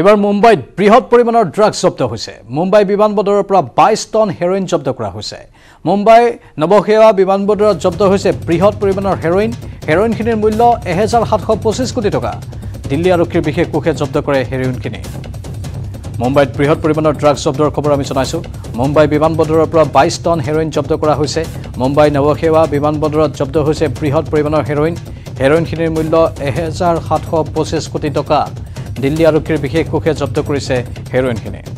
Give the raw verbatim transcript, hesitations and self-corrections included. এবাৰ মুম্বাইত বৃহৎ পৰিমাণৰ ড্ৰাগছ জব্দ হৈছে। মুম্বাই বিমানবন্দৰৰ পৰা বাইশ টন হেৰ'ইন জব্দ কৰা হৈছে। মুম্বাই নৱখেৱা বিমানবন্দৰত জব্দ হৈছে বৃহৎ পৰিমাণৰ হেৰ'ইন। হেৰ'ইনখিনিৰ মূল্য এক হাজাৰ সাতশ পঁচিশ কোটি টকা। দিল্লী আৰক্ষীৰ বিশেষ কোষে জব্দ কৰে হেৰ'ইনখিনি। মুম্বাইত বৃহৎ পৰিমাণৰ ড্ৰাগছ জব্দৰ খবৰ আমি জনাইছো। মুম্বাই বিমানবন্দৰৰ পৰা বাইশ টন হেৰ'ইন জব্দ কৰা হৈছে। মুম্বাই নৱখেৱা বিমানবন্দৰত জব্দ হৈছে বৃহৎ পৰিমাণৰ হেৰ'ইন। হেৰ'ইনখিনিৰ মূল্য এক হাজাৰ সাতশ পঁচিশ কোটি টকা। দিল্লী আৰক্ষীৰ বিশেষ কোষে জব্দ কৰিছে হেৰ'ইনখিনি।